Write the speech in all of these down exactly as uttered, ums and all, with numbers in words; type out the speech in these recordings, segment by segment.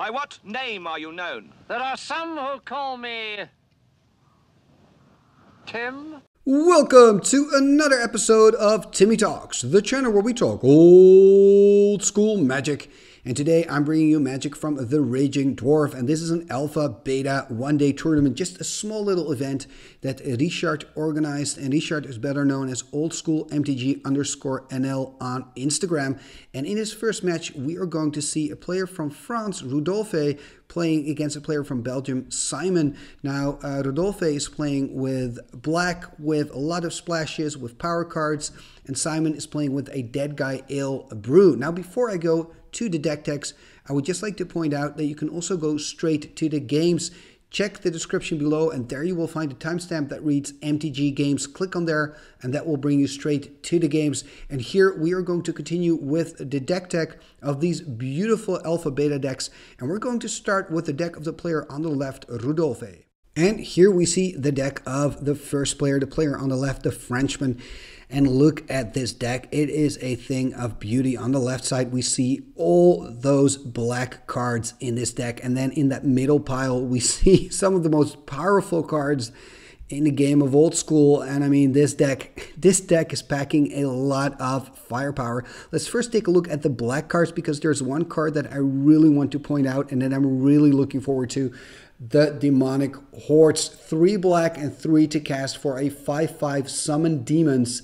By what name are you known? There are some who call me... Tim? Welcome to another episode of Timmy Talks, the channel where we talk old school magic. And today I'm bringing you magic from The Raging Dwarf, and this is an alpha beta one day tournament, just a small little event that Richard organized, and Richard is better known as OldSchoolMTG underscore NL on Instagram. And in his first match we are going to see a player from France, Rodolphe, playing against a player from Belgium, Simon. Now uh, Rodolphe is playing with black, with a lot of splashes, with power cards, and Simon is playing with a Dead Guy Ale brew. Now before I go to the deck techs, I would just like to point out that you can also go straight to the games. Check the description below and there you will find a timestamp that reads M T G games. Click on there and that will bring you straight to the games. And here we are going to continue with the deck tech of these beautiful alpha beta decks. And we're going to start with the deck of the player on the left, Rodolphe. And here we see the deck of the first player, the player on the left, the Frenchman. And look at this deck. It is a thing of beauty. On the left side, we see all those black cards in this deck. And then in that middle pile, we see some of the most powerful cards in the game of old school. And I mean, this deck, this deck is packing a lot of firepower. Let's first take a look at the black cards, because there's one card that I really want to point out and that I'm really looking forward to. The Demonic Hordes, three black and three to cast for a five five summon demons.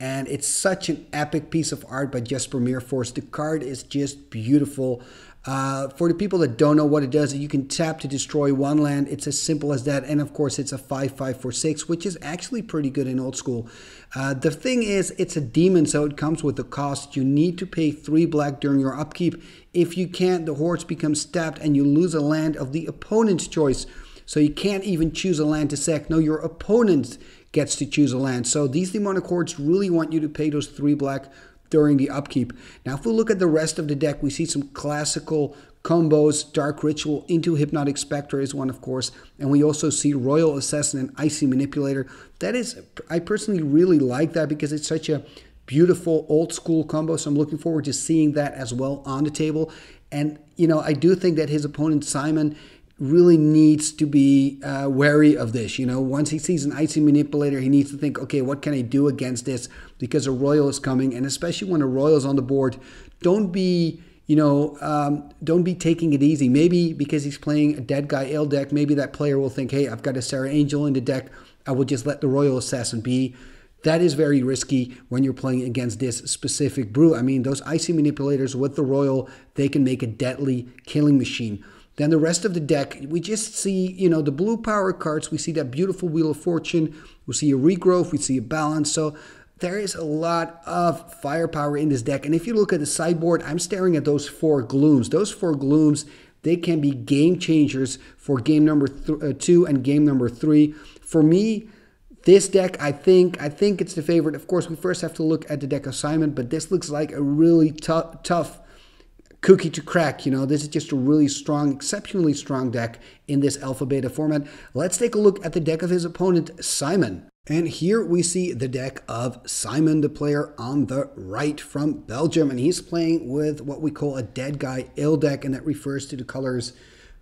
And it's such an epic piece of art by Jesper Mirrorforce. The card is just beautiful. Uh, for the people that don't know what it does, you can tap to destroy one land. It's as simple as that. And of course, it's a five five for six, which is actually pretty good in old school. Uh, the thing is, it's a demon, so it comes with the cost. You need to pay three black during your upkeep. If you can't, the hordes becomes tapped and you lose a land of the opponent's choice. So you can't even choose a land to sack. No, your opponent gets to choose a land. So these demonic hordes really want you to pay those three black during the upkeep. Now, if we look at the rest of the deck, we see some classical combos. Dark Ritual into Hypnotic Specter is one, of course, and we also see Royal Assassin and Icy Manipulator. That is, I personally really like that because it's such a beautiful old school combo, so I'm looking forward to seeing that as well on the table. And, you know, I do think that his opponent, Simon, really needs to be uh, wary of this. You know, once he sees an Icy Manipulator, he needs to think, okay, what can I do against this? Because a Royal is coming, and especially when a Royal is on the board, don't be, you know, um, don't be taking it easy. Maybe because he's playing a Dead Guy Ale deck, maybe that player will think, hey, I've got a Sarah Angel in the deck, I will just let the Royal Assassin be. That is very risky when you're playing against this specific brew. I mean, those Icy Manipulators with the Royal, they can make a deadly killing machine. Then the rest of the deck, we just see, you know, the blue power cards. We see that beautiful Wheel of Fortune. We see a Regrowth. We see a Balance. So there is a lot of firepower in this deck. And if you look at the sideboard, I'm staring at those four Glooms. Those four Glooms, they can be game changers for game number th uh, two and game number three. For me, this deck, I think, I think it's the favorite. Of course, we first have to look at the deck of Simon, but this looks like a really tough, tough cookie to crack. You know, this is just a really strong, exceptionally strong deck in this alpha beta format. Let's take a look at the deck of his opponent, Simon. And here we see the deck of Simon, the player on the right from Belgium, and he's playing with what we call a Dead Guy Ale deck, and that refers to the colors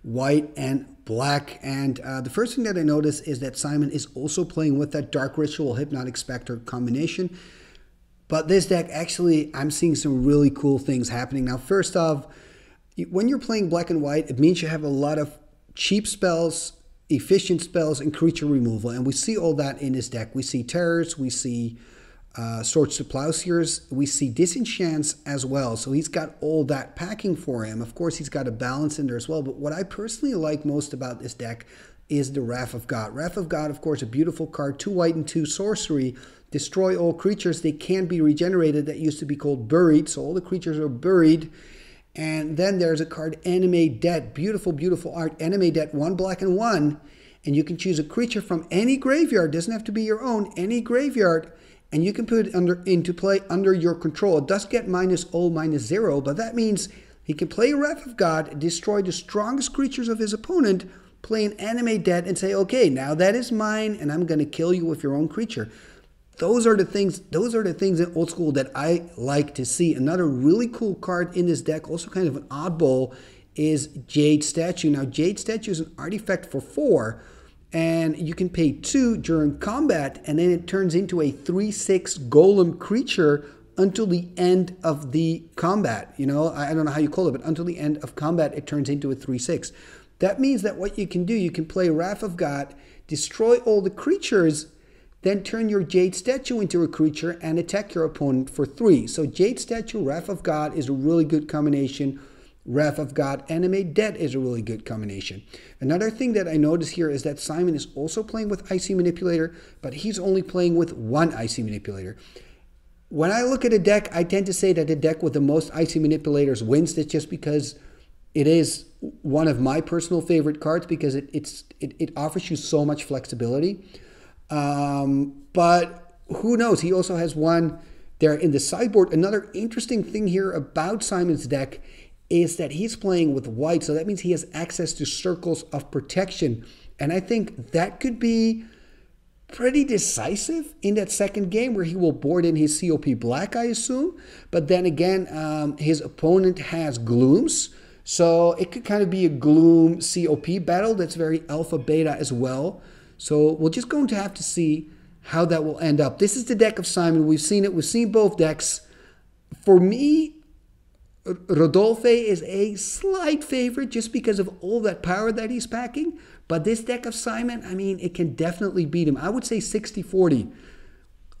white and black. And uh, the first thing that I notice is that Simon is also playing with that Dark Ritual Hypnotic Specter combination. But this deck, actually, I'm seeing some really cool things happening. Now, first off, when you're playing black and white, it means you have a lot of cheap spells, efficient spells, and creature removal. And we see all that in this deck. We see Terrors, we see uh, Swords to Plowshares, we see Disenchants as well. So he's got all that packing for him. Of course, he's got a Balance in there as well. But what I personally like most about this deck is the Wrath of God. Wrath of God, of course, a beautiful card, two white and two sorcery. Destroy all creatures, they can be regenerated. That used to be called Buried, so all the creatures are buried. And then there's a card, Animate Dead. Beautiful, beautiful art. Animate Dead, one black and one. And you can choose a creature from any graveyard. Doesn't have to be your own, any graveyard. And you can put it under into play under your control. It does get minus all, minus zero, but that means he can play Wrath of God, destroy the strongest creatures of his opponent, play an Animate Dead, and say, okay, now that is mine, and I'm going to kill you with your own creature. Those are the things, those are the things in old school that I like to see. Another really cool card in this deck, also kind of an oddball, is Jade Statue. Now, Jade Statue is an artifact for four, and you can pay two during combat, and then it turns into a three six golem creature until the end of the combat. You know, I don't know how you call it, but until the end of combat, it turns into a three six. That means that what you can do, you can play Wrath of God, destroy all the creatures, then turn your Jade Statue into a creature and attack your opponent for three. So Jade Statue, Wrath of God is a really good combination. Wrath of God, Animate Dead is a really good combination. Another thing that I notice here is that Simon is also playing with Icy Manipulator, but he's only playing with one Icy Manipulator. When I look at a deck, I tend to say that the deck with the most Icy Manipulators wins. That's just because it is one of my personal favorite cards, because it, it's, it, it offers you so much flexibility. Um, but who knows? He also has one there in the sideboard. Another interesting thing here about Simon's deck is that he's playing with white, so that means he has access to Circles of Protection. And I think that could be pretty decisive in that second game, where he will board in his C O P black, I assume. But then again, um, his opponent has Glooms, so it could kind of be a Gloom C O P battle that's very alpha beta as well. So we're just going to have to see how that will end up. This is the deck of Simon. We've seen it. We've seen both decks. For me, Rodolphe is a slight favorite just because of all that power that he's packing. But this deck of Simon, I mean, it can definitely beat him. I would say sixty forty.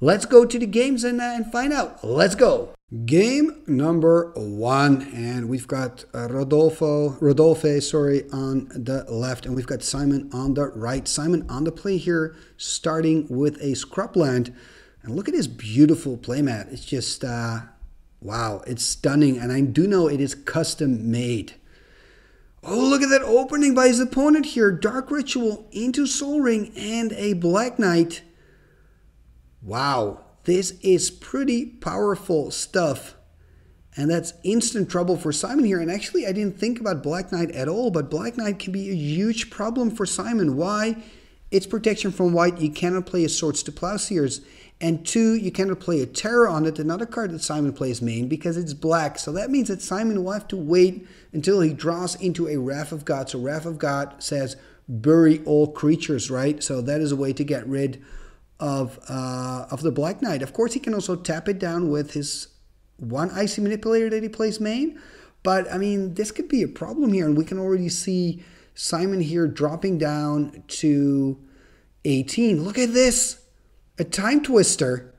Let's go to the games and, uh, and find out. Let's go. Game number one, and we've got Rodolfo, Rodolphe, sorry, on the left, and we've got Simon on the right. Simon on the play here, starting with a Scrubland, and look at this beautiful playmat. It's just, uh, wow, it's stunning, and I do know it is custom made. Oh, look at that opening by his opponent here. Dark Ritual into Sol Ring and a Black Knight. Wow. This is pretty powerful stuff, and that's instant trouble for Simon here. And actually, I didn't think about Black Knight at all, but Black Knight can be a huge problem for Simon. Why? It's protection from white. You cannot play a Swords to Plowshares. And two, you cannot play a Terror on it, another card that Simon plays main, because it's black. So that means that Simon will have to wait until he draws into a Wrath of God. So Wrath of God says, bury all creatures, right? So that is a way to get rid of Of, uh, of the Black Knight. Of course, he can also tap it down with his one Icy Manipulator that he plays main. But, I mean, this could be a problem here. And we can already see Simon here dropping down to eighteen. Look at this. A Time Twister.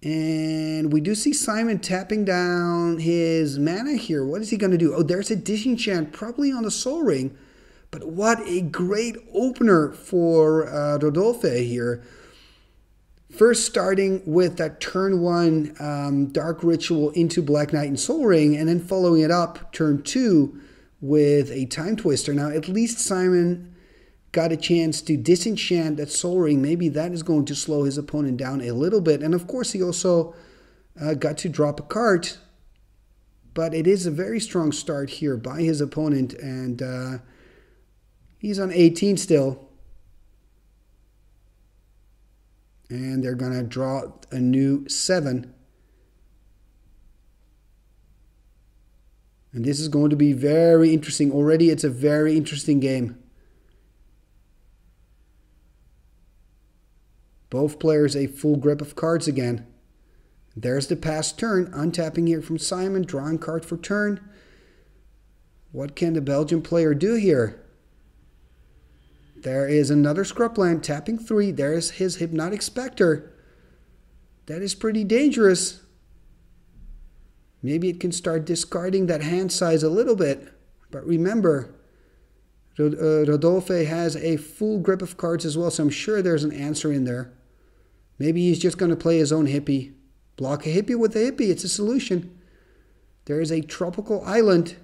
And we do see Simon tapping down his mana here. What is he going to do? Oh, there's a Disenchant, probably on the Sol Ring. But what a great opener for uh, Rodolphe here. First starting with that turn one um, Dark Ritual into Black Knight and Sol Ring, and then following it up turn two with a Time Twister. Now at least Simon got a chance to disenchant that Sol Ring. Maybe that is going to slow his opponent down a little bit. And of course he also uh, got to drop a card. But it is a very strong start here by his opponent, and Uh, he's on eighteen still. And they're going to draw a new seven. And this is going to be very interesting. Already it's a very interesting game. Both players a full grip of cards again. There's the past turn. Untapping here from Simon. Drawing card for turn. What can the Belgian player do here? There is another Scrubland, tapping three. There's his Hypnotic Specter. That is pretty dangerous. Maybe it can start discarding that hand size a little bit. But remember, Rodolphe has a full grip of cards as well, so I'm sure there's an answer in there. Maybe he's just going to play his own hippie. Block a hippie with a hippie. It's a solution. There is a Tropical Island.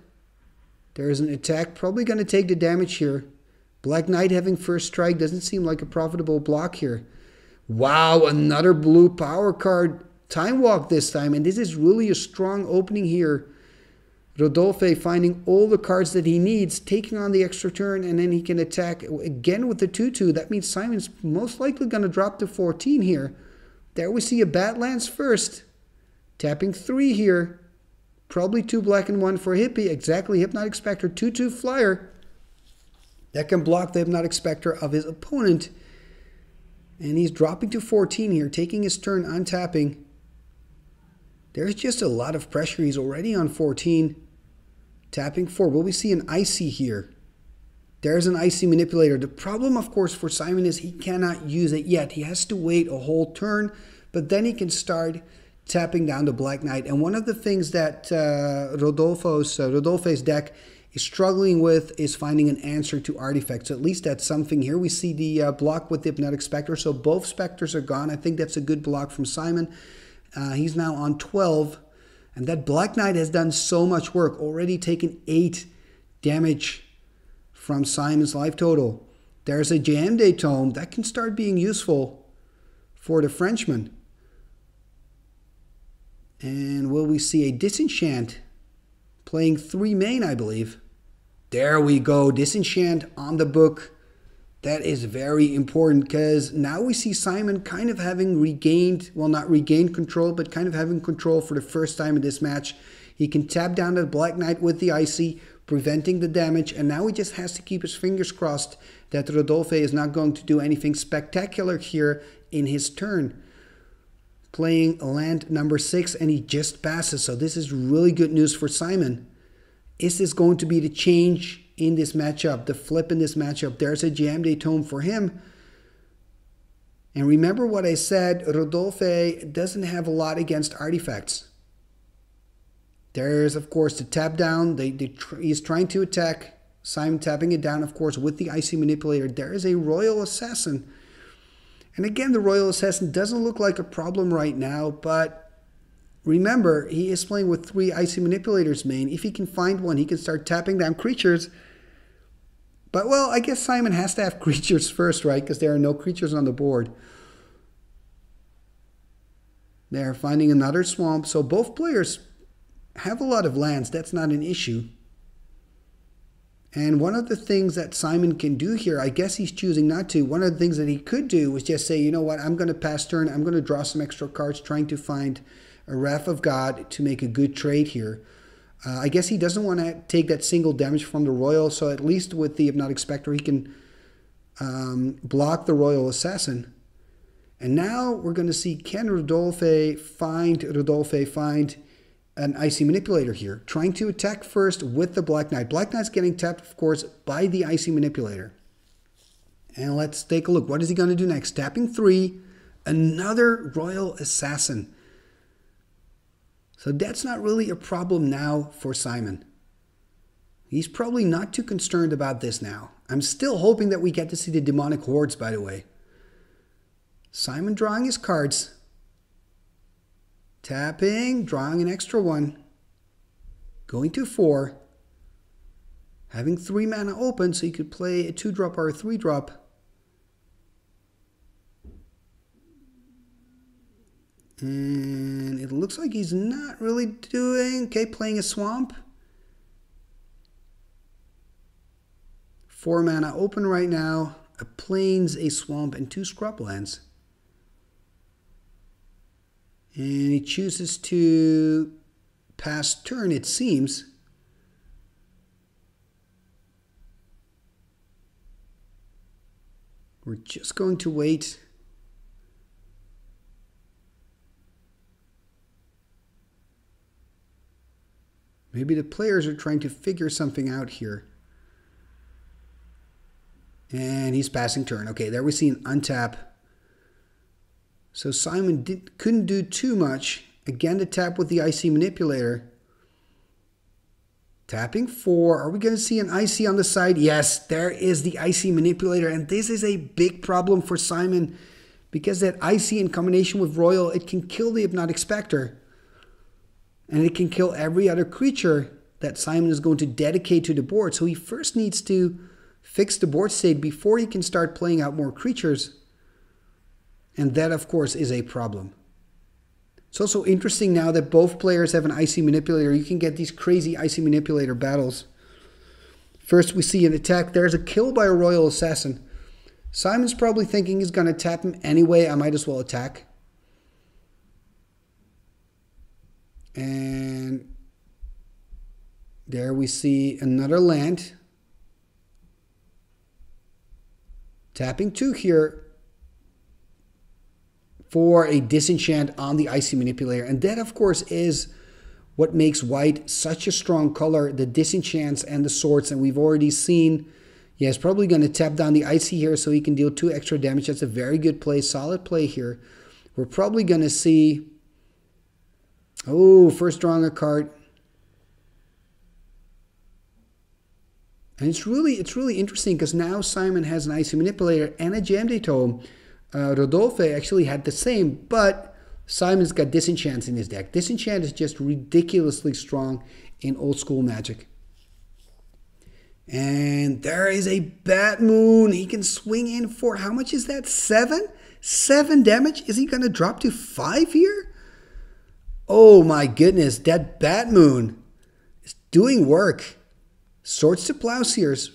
There is an attack. Probably going to take the damage here. Black Knight having first strike doesn't seem like a profitable block here. Wow, another blue power card. Time Walk this time, and this is really a strong opening here. Rodolphe finding all the cards that he needs, taking on the extra turn, and then he can attack again with the two two. That means Simon's most likely going to drop to fourteen here. There we see a Badlands first. Tapping three here. Probably two black and one for hippie. Exactly. Hypnotic Specter, two two flyer. That can block the Hypnotic Specter of his opponent. And he's dropping to fourteen here, taking his turn, untapping. There's just a lot of pressure. He's already on fourteen. Tapping four. Will we see an Icy here? There's an Icy Manipulator. The problem, of course, for Simon is he cannot use it yet. He has to wait a whole turn, but then he can start tapping down the Black Knight. And one of the things that uh, Rodolfo's, uh, Rodolphe's deck is struggling with is finding an answer to artifacts. So at least that's something here. We see the uh, block with the Hypnotic Specter. So both Specters are gone. I think that's a good block from Simon. Uh, he's now on twelve. And that Black Knight has done so much work. Already taken eight damage from Simon's life total. There's a Jayemdae Tome. That can start being useful for the Frenchman. And will we see a Disenchant playing three main, I believe? There we go. Disenchant on the book. That is very important because now we see Simon kind of having regained, well, not regained control, but kind of having control for the first time in this match. He can tap down the Black Knight with the Icy, preventing the damage. And now he just has to keep his fingers crossed that Rodolphe is not going to do anything spectacular here in his turn. Playing land number six, and he just passes. So this is really good news for Simon. Is this going to be the change in this matchup, the flip in this matchup? There's a Jayemdae Tome for him. And remember what I said, Rodolphe doesn't have a lot against artifacts. There's, of course, the tap down. They, they tr he's trying to attack. Simon tapping it down, of course, with the Icy Manipulator. There is a Royal Assassin. And again, the Royal Assassin doesn't look like a problem right now, but remember, he is playing with three Icy Manipulators main. If he can find one, he can start tapping down creatures. But, well, I guess Simon has to have creatures first, right? Because there are no creatures on the board. They're finding another swamp. So both players have a lot of lands. That's not an issue. And one of the things that Simon can do here, I guess he's choosing not to. One of the things that he could do was just say, you know what, I'm going to pass turn. I'm going to draw some extra cards, trying to find a Wrath of God to make a good trade here. Uh, I guess he doesn't want to take that single damage from the Royal. So at least with the Hypnotic Specter, he can um, block the Royal Assassin. And now we're going to see, can Rodolphe find Rodolphe find... an Icy Manipulator here, trying to attack first with the Black Knight. Black Knight's getting tapped, of course, by the Icy Manipulator. And let's take a look. What is he going to do next? Tapping three, another Royal Assassin. So that's not really a problem now for Simon. He's probably not too concerned about this now. I'm still hoping that we get to see the Demonic Hordes, by the way. Simon drawing his cards. Tapping, drawing an extra one, going to four, having three mana open, so you could play a two-drop or a three-drop. And it looks like he's not really doing, okay, playing a swamp. Four mana open right now, a plains, a swamp, and two Scrublands. And he chooses to pass turn, it seems. We're just going to wait. Maybe the players are trying to figure something out here. And he's passing turn. Okay, there we see an untap. So Simon did, couldn't do too much. Again, to tap with the Icy Manipulator. Tapping four. Are we going to see an Icy on the side? Yes, there is the Icy Manipulator. And this is a big problem for Simon, because that Icy in combination with Royal, it can kill the Hypnotic Specter. And it can kill every other creature that Simon is going to dedicate to the board. So he first needs to fix the board state before he can start playing out more creatures. And that, of course, is a problem. It's also interesting now that both players have an Icy Manipulator. You can get these crazy Icy Manipulator battles. First, we see an attack. There's a kill by a Royal Assassin. Simon's probably thinking he's going to tap him anyway. I might as well attack. And There we see another land. Tapping two here for a disenchant on the Icy Manipulator. And that, of course, is what makes white such a strong color, the disenchants and the swords. And we've already seen, yeah, he's probably going to tap down the Icy here so he can deal two extra damage. That's a very good play, solid play here. We're probably going to see, oh, first drawing a card. And it's really, it's really interesting because now Simon has an Icy Manipulator and a Jayemdae Tome. Uh, Rodolphe actually had the same, but Simon's got Disenchant in his deck. Disenchant is just ridiculously strong in old school Magic. And there is a Bat Moon. He can swing in for, how much is that? Seven? Seven damage? Is he going to drop to five here? Oh my goodness, that Bat Moon is doing work. Swords to Plowshares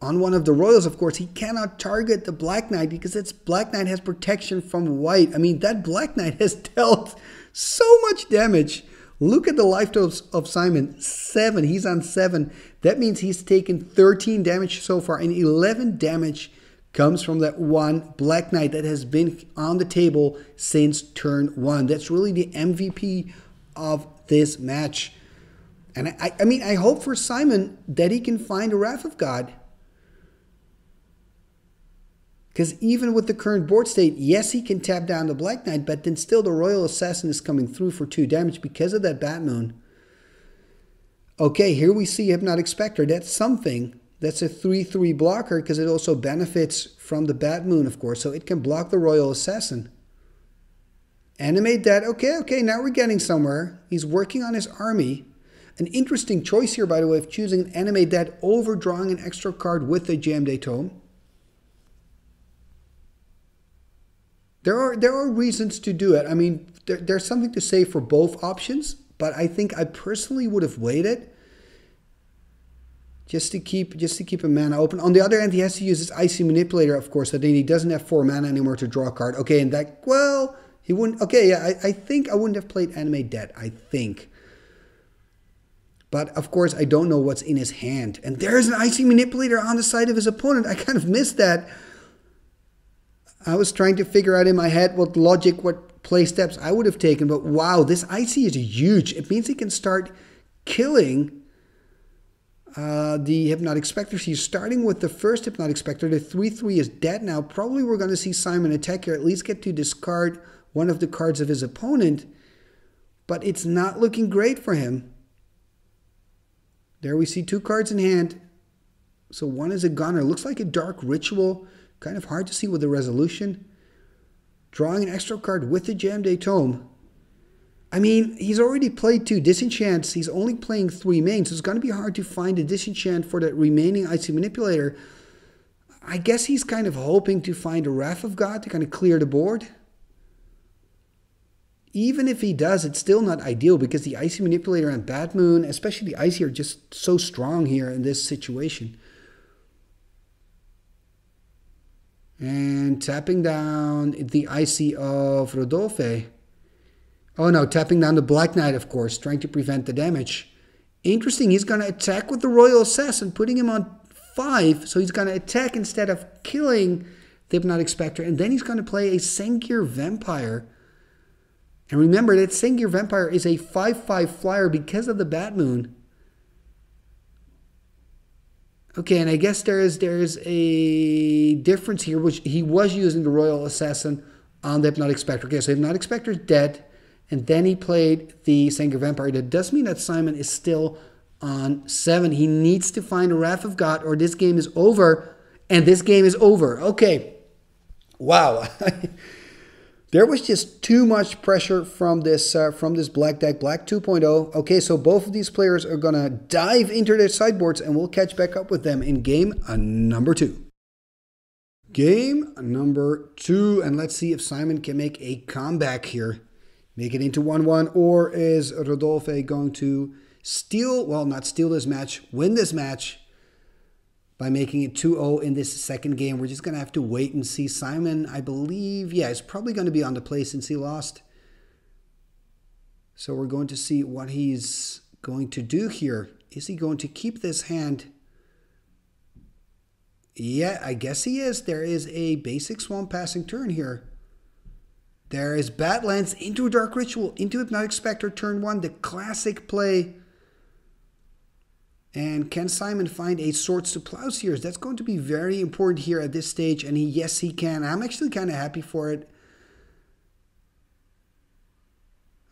on one of the Royals, of course. He cannot target the Black Knight because it's Black Knight has protection from white. I mean, that Black Knight has dealt so much damage. Look at the life totals of Simon. Seven. He's on seven. That means he's taken thirteen damage so far, and eleven damage comes from that one Black Knight that has been on the table since turn one. That's really the M V P of this match. And I, I mean, I hope for Simon that he can find a Wrath of God. Because even with the current board state, yes, he can tap down the Black Knight, but then still the Royal Assassin is coming through for two damage because of that Bat Moon. Okay, here we see Hypnotic Specter. That's something. That's a three three blocker because it also benefits from the Bat Moon, of course. So it can block the Royal Assassin. Animate Dead. Okay, okay, now we're getting somewhere. He's working on his army. An interesting choice here, by the way, of choosing an Animate Dead over drawing an extra card with the Jayemdae Tome. There are there are reasons to do it. I mean, there, there's something to say for both options, but I think I personally would have waited just to keep just to keep a mana open. On the other hand, he has to use his Icy Manipulator, of course, so then he doesn't have four mana anymore to draw a card. Okay, and that, well, he wouldn't. Okay, yeah, I, I think I wouldn't have played Animate Dead, I think. But, of course, I don't know what's in his hand. And there's an Icy Manipulator on the side of his opponent. I kind of missed that. I was trying to figure out in my head what logic, what play steps I would have taken. But wow, this Icy is huge. It means he can start killing uh, the Hypnotic Specter. He's starting with the first Hypnotic Specter. The three three is dead now. Probably we're going to see Simon attack here. At least get to discard one of the cards of his opponent. But it's not looking great for him. There we see two cards in hand. So one is a gunner. Looks like a Dark Ritual. Kind of hard to see with the resolution. Drawing an extra card with the Jayemdae Tome. I mean, he's already played two disenchants. He's only playing three mains, so it's going to be hard to find a disenchant for that remaining Icy Manipulator. I guess he's kind of hoping to find a Wrath of God to kind of clear the board. Even if he does, it's still not ideal because the Icy Manipulator and Bat Moon, especially the Icy, are just so strong here in this situation. And tapping down the Icy of Rodolphe. Oh no, tapping down the Black Knight, of course, trying to prevent the damage. Interesting, he's going to attack with the Royal Assassin, putting him on five. So he's going to attack instead of killing the Hypnotic Specter. And then he's going to play a Sengir Vampire. And remember that Sengir Vampire is a five five flyer because of the Bat Moon. Okay, and I guess there is there is a difference here, which he was using the Royal Assassin on the Hypnotic Specter. Okay, so Hypnotic Specter is dead, and then he played the Sengir Vampire. That does mean that Simon is still on seven. He needs to find a Wrath of God, or this game is over, and this game is over. Okay, wow. There was just too much pressure from this uh, from this black deck, Black two point oh. Okay, so both of these players are going to dive into their sideboards, and we'll catch back up with them in game uh, number two. Game number two, and let's see if Simon can make a comeback here. Make it into one one, or is Rodolphe going to steal, well, not steal this match, win this match by making it two oh in this second game. We're just going to have to wait and see. Simon, I believe, yeah, it's probably going to be on the play since he lost. So we're going to see what he's going to do here. Is he going to keep this hand? Yeah, I guess he is. There is a basic Swamp passing turn here. There is Badlands into Dark Ritual, into Hypnotic Specter, turn one, the classic play. And can Simon find a Swords to Plowshares? That's going to be very important here at this stage. And he, yes, he can. I'm actually kind of happy for it.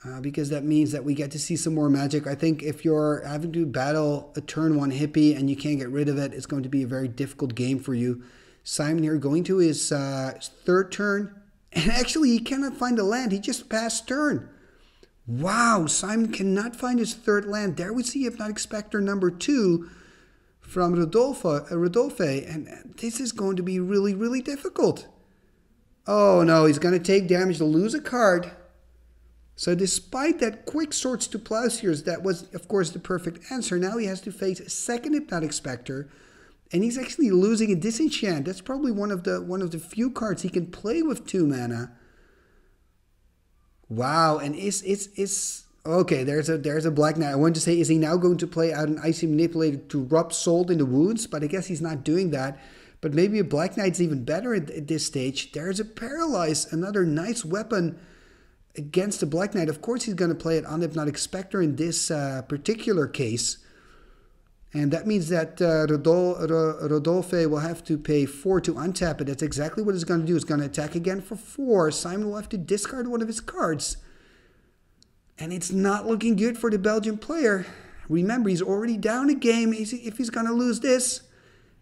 Uh, because that means that we get to see some more magic. I think if you're having to battle a turn one hippie and you can't get rid of it, it's going to be a very difficult game for you. Simon here going to his uh, third turn. And actually, he cannot find a land. He just passed turn. Wow, Simon cannot find his third land. There we see Hypnotic Specter number two from Rodolphe, uh, Rodolphe. And this is going to be really, really difficult. Oh no, he's going to take damage to lose a card. So despite that quick Swords to Plowshares, that was, of course, the perfect answer. Now he has to face a second Hypnotic Specter. And he's actually losing a Disenchant. That's probably one of the one of the few cards he can play with two mana. Wow, and is is is okay? There's a there's a Black Knight. I wanted to say, is he now going to play out an Icy Manipulator to rub salt in the wounds? But I guess he's not doing that. But maybe a Black Knight's even better at, at this stage. There's a Paralyze, another nice weapon against the Black Knight. Of course, he's going to play it on the Hypnotic Specter in this uh, particular case. And that means that uh, Rodol, Ro, Rodolphe will have to pay four to untap it. That's exactly what it's going to do. It's going to attack again for four. Simon will have to discard one of his cards. And it's not looking good for the Belgian player. Remember, he's already down a game. If he's going to lose this,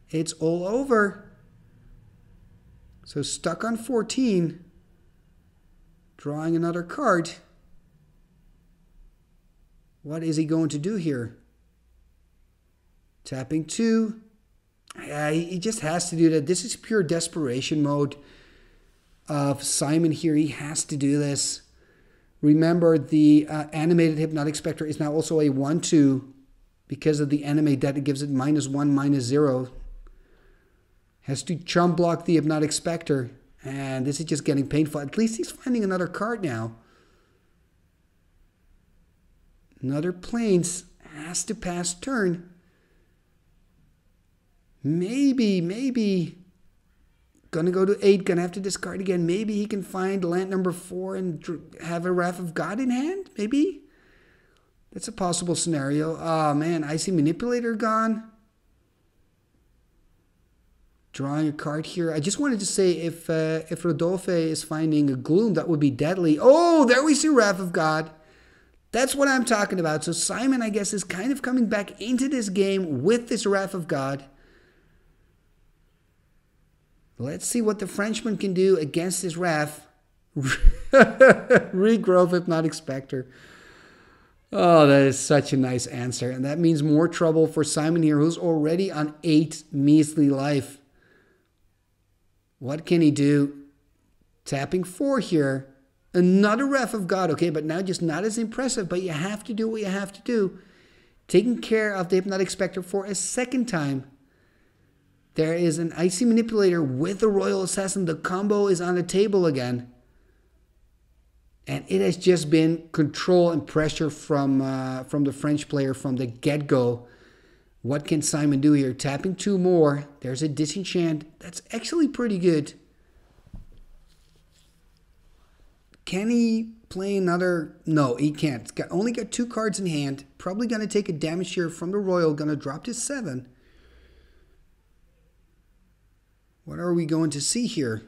it's all over. So stuck on fourteen. Drawing another card. What is he going to do here? Tapping two. Yeah, he just has to do that. This is pure desperation mode of Simon here. He has to do this. Remember, the uh, animated Hypnotic Specter is now also a one two. Because of the animate dead, it gives it minus one, minus zero. Has to chump block the Hypnotic Specter. And this is just getting painful. At least he's finding another card now. Another Plains. Has to pass turn. Maybe, maybe, gonna go to eight, gonna have to discard again. Maybe he can find land number four and have a Wrath of God in hand, maybe? That's a possible scenario. Oh man, Icy Manipulator gone. Drawing a card here. I just wanted to say if, uh, if Rodolphe is finding a Gloom, that would be deadly. Oh, there we see Wrath of God. That's what I'm talking about. So Simon, I guess, is kind of coming back into this game with this Wrath of God. Let's see what the Frenchman can do against his Wrath. Regrowth Hypnotic Specter. Oh, that is such a nice answer. And that means more trouble for Simon here, who's already on eight measly life. What can he do? Tapping four here. Another Wrath of God. Okay, but now just not as impressive. But you have to do what you have to do. Taking care of the Hypnotic Specter for a second time. There is an Icy Manipulator with a Royal Assassin. The combo is on the table again. And it has just been control and pressure from, uh, from the French player from the get-go. What can Simon do here? Tapping two more. There's a Disenchant. That's actually pretty good. Can he play another? No, he can't. He's got, only got two cards in hand. Probably going to take a damage here from the Royal. Going to drop to seven. What are we going to see here?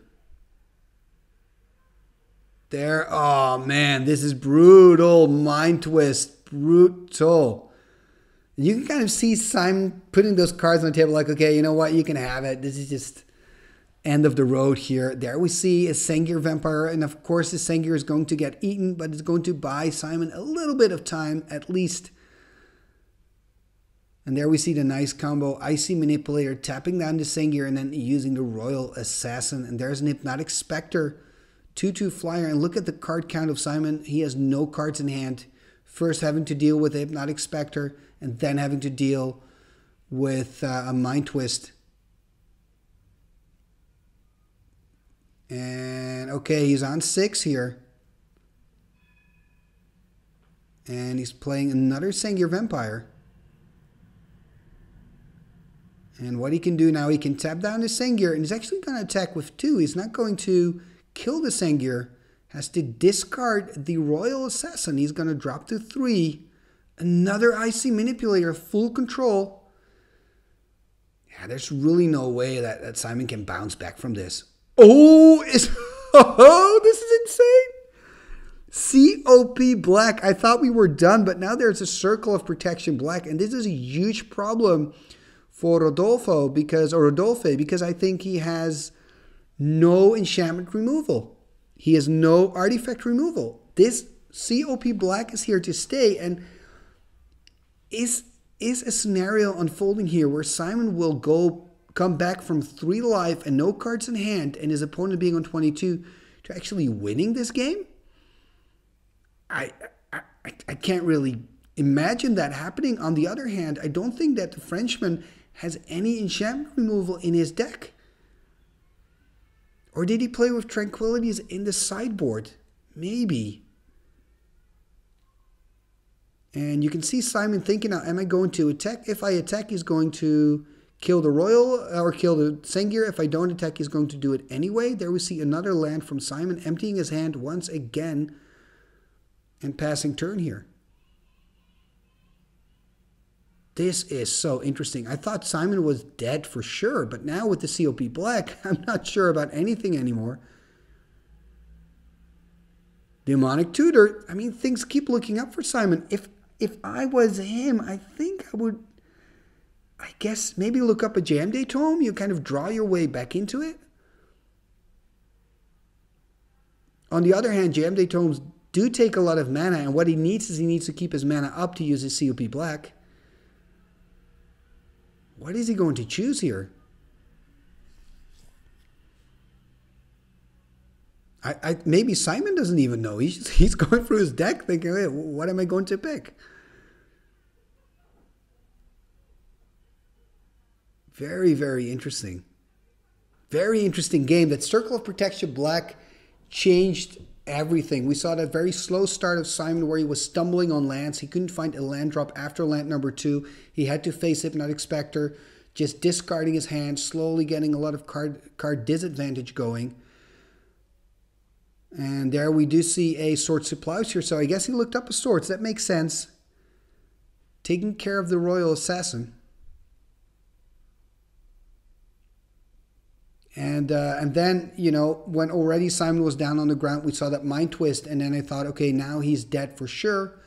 There, oh man, this is brutal. Mind Twist, brutal. You can kind of see Simon putting those cards on the table like, okay, you know what, you can have it. This is just end of the road here. There we see a Sengir Vampire, and of course the Sengir is going to get eaten, but it's going to buy Simon a little bit of time at least. And there we see the nice combo, Icy Manipulator tapping down the Sengir and then using the Royal Assassin. And there's an Hypnotic Specter, two two flyer. And look at the card count of Simon. He has no cards in hand. First having to deal with a Hypnotic Specter and then having to deal with uh, a Mind Twist. And okay, he's on six here. And he's playing another Sengir Vampire. And what he can do now, he can tap down the Sengir, and he's actually going to attack with two. He's not going to kill the Sengir. Has to discard the Royal Assassin. He's going to drop to three. Another Icy Manipulator, full control. Yeah, there's really no way that, that Simon can bounce back from this. Oh, is, oh, this is insane. C O P Black. I thought we were done, but now there's a Circle of Protection Black, and this is a huge problem for Rodolfo because, or Rodolphe, because I think he has no enchantment removal. He has no artifact removal. This C O P Black is here to stay, and is is a scenario unfolding here where Simon will go come back from three life and no cards in hand, and his opponent being on twenty-two, to actually winning this game. I I, I can't really imagine that happening. On the other hand, I don't think that the Frenchman has any enchantment removal in his deck. Or did he play with Tranquilities in the sideboard? Maybe. And you can see Simon thinking, now, am I going to attack? If I attack, he's going to kill the Royal, or kill the Sengir. If I don't attack, he's going to do it anyway. There we see another land from Simon, emptying his hand once again and passing turn here. This is so interesting. I thought Simon was dead for sure, but now with the C O P Black, I'm not sure about anything anymore. Demonic Tutor. I mean, things keep looking up for Simon. If if I was him, I think I would, I guess, maybe look up a Jayemdae Tome. You kind of draw your way back into it. On the other hand, Jayemdae Tomes do take a lot of mana, and what he needs is he needs to keep his mana up to use his C O P Black. What is he going to choose here? I, I maybe Simon doesn't even know. He's, he's going through his deck thinking, hey, what am I going to pick? Very, very interesting. Very interesting game. That Circle of Protection Black changed everything. We saw that very slow start of Simon where he was stumbling on lands. He couldn't find a land drop after land number two. He had to face Hypnotic Specter, just discarding his hand, slowly getting a lot of card, card disadvantage going. And there we do see a Swords to Plowshares. So I guess he looked up a Swords. That makes sense. Taking care of the Royal Assassin. And uh, and then, you know, when already Simon was down on the ground, we saw that Mind Twist, and then I thought, okay, now he's dead for sure.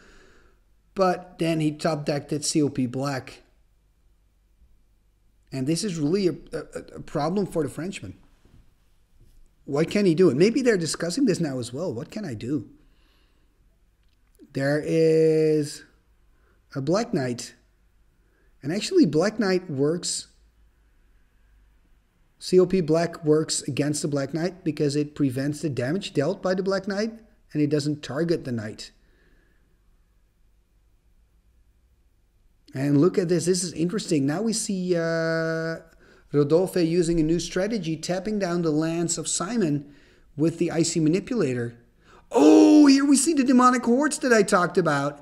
But then he top-decked that C O P Black. And this is really a, a, a problem for the Frenchman. What can he do? And maybe they're discussing this now as well. What can I do? There is a Black Knight. And actually, Black Knight works... C O P Black works against the Black Knight because it prevents the damage dealt by the Black Knight and it doesn't target the Knight. And look at this. This is interesting. Now we see uh, Rodolphe using a new strategy, tapping down the lands of Simon with the Icy Manipulator. Oh, here we see the Demonic Hordes that I talked about.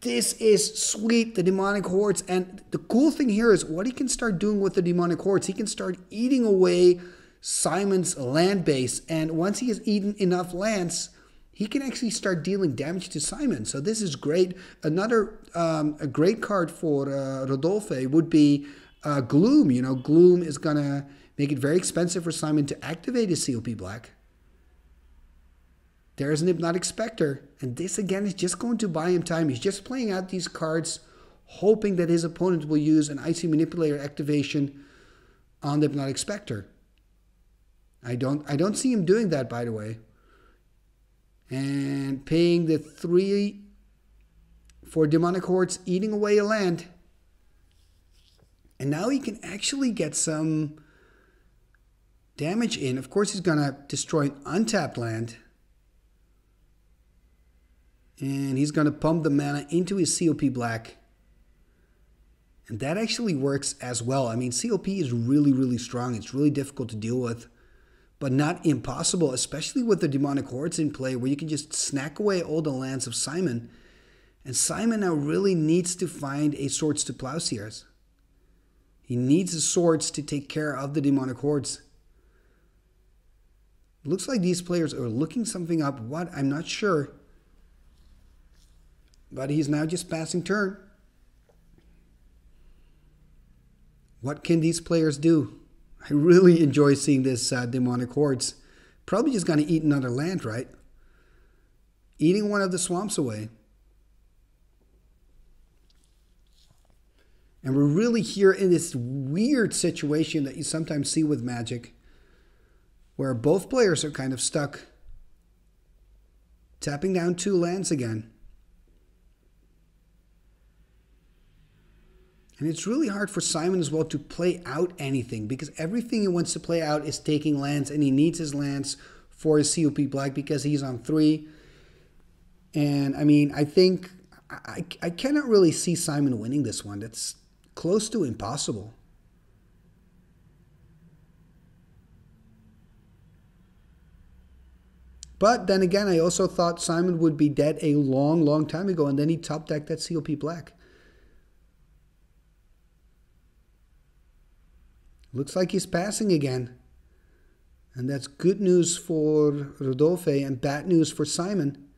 This is sweet, the Demonic Hordes. And the cool thing here is what he can start doing with the Demonic Hordes. He can start eating away Simon's land base. And once he has eaten enough lands, he can actually start dealing damage to Simon. So this is great. Another um, a great card for uh, Rodolphe would be uh, Gloom. You know, Gloom is going to make it very expensive for Simon to activate his C O P Black. There's an Hypnotic Specter, and this again is just going to buy him time. He's just playing out these cards, hoping that his opponent will use an Icy Manipulator activation on the Hypnotic Specter. I don't, I don't see him doing that, by the way. And paying the three for Demonic Hordes, eating away a land. And now he can actually get some damage in. Of course, he's going to destroy an untapped land. And he's going to pump the mana into his C O P Black. And that actually works as well. I mean, C O P is really, really strong. It's really difficult to deal with. But not impossible, especially with the Demonic Hordes in play, where you can just snack away all the lands of Simon. And Simon now really needs to find a Swords to Plowshares. He needs the swords to take care of the demonic hordes. Looks like these players are looking something up. What? I'm not sure. But he's now just passing turn. What can these players do? I really enjoy seeing this uh, demonic hordes. Probably just going to eat another land, right? Eating one of the swamps away. And we're really here in this weird situation that you sometimes see with Magic, where both players are kind of stuck. Tapping down two lands again. And it's really hard for Simon as well to play out anything, because everything he wants to play out is taking lands, and he needs his lands for his C O P black because he's on three. And I mean, I think I, I cannot really see Simon winning this one. That's close to impossible. But then again, I also thought Simon would be dead a long, long time ago, and then he top decked that C O P black. Looks like he's passing again. And that's good news for Rodolphe and bad news for Simon.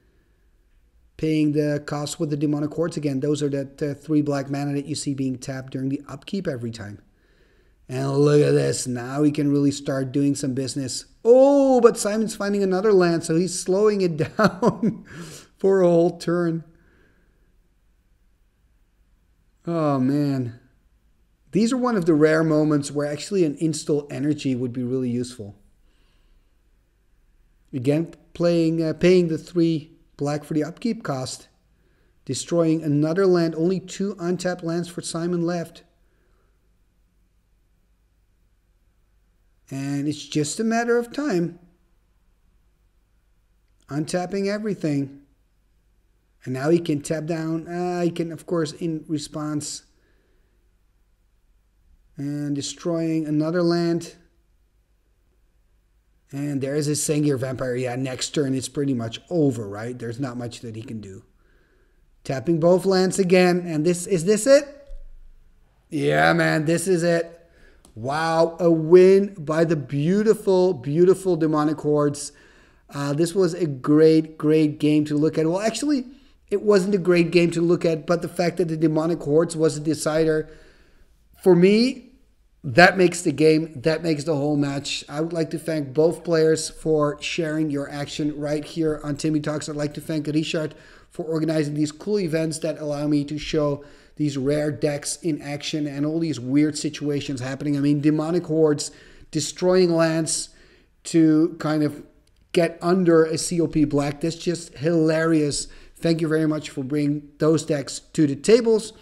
Paying the cost with the demonic hordes again. Those are that uh, three black mana that you see being tapped during the upkeep every time. And look at this. Now he can really start doing some business. Oh, but Simon's finding another land, so he's slowing it down for a whole turn. Oh, man. These are one of the rare moments where actually an install energy would be really useful. Again, playing, uh, paying the three black for the upkeep cost. Destroying another land. Only two untapped lands for Simon left. And it's just a matter of time. Untapping everything. And now he can tap down. Uh, he can, of course, in response... And destroying another land. And there is his Sengir Vampire. Yeah, next turn it's pretty much over, right? There's not much that he can do. Tapping both lands again. And this is this it? Yeah, man, this is it. Wow, a win by the beautiful, beautiful Demonic Hordes. Uh, this was a great, great game to look at. Well, actually, it wasn't a great game to look at, but the fact that the Demonic Hordes was a decider... For me, that makes the game, that makes the whole match. I would like to thank both players for sharing your action right here on Timmy Talks. I'd like to thank Richard for organizing these cool events that allow me to show these rare decks in action and all these weird situations happening. I mean, demonic hordes destroying lands to kind of get under a C O P black. That's just hilarious. Thank you very much for bringing those decks to the tables.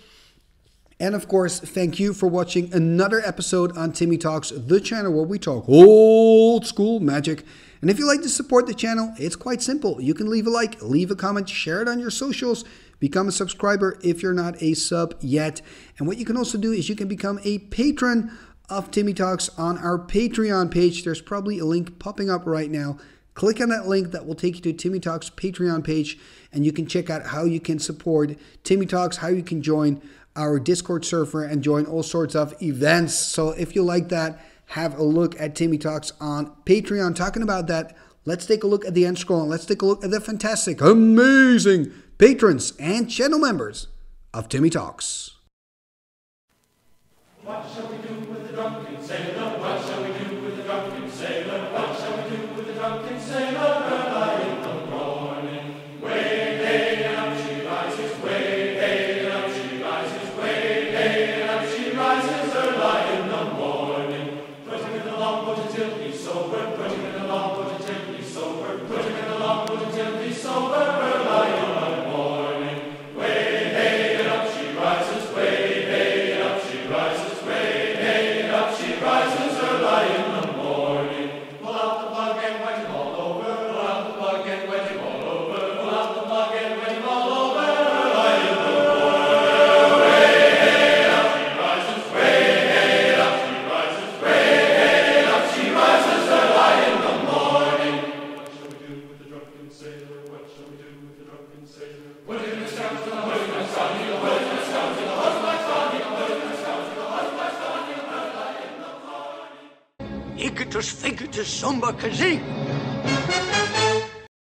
And of course, thank you for watching another episode on Timmy Talks, the channel where we talk old school magic. And if you like to support the channel, it's quite simple. You can leave a like, leave a comment, share it on your socials, become a subscriber if you're not a sub yet. And what you can also do is you can become a patron of Timmy Talks on our Patreon page. There's probably a link popping up right now. Click on that link that will take you to Timmy Talks Patreon page, and you can check out how you can support Timmy Talks, how you can join our Discord server and join all sorts of events. So if you like that, have a look at Timmy Talks on Patreon. Talking about that, let's take a look at the end scroll and let's take a look at the fantastic, amazing patrons and channel members of Timmy Talks. What shall we do with the drunken sailor? What shall we do with the drunken sailor? What shall we do with the drunken sailor? Rises early in the morning. Pull out the plug and wipe it all over. Pull out the plug Iketus, Fiketus, Sumba, Kazee.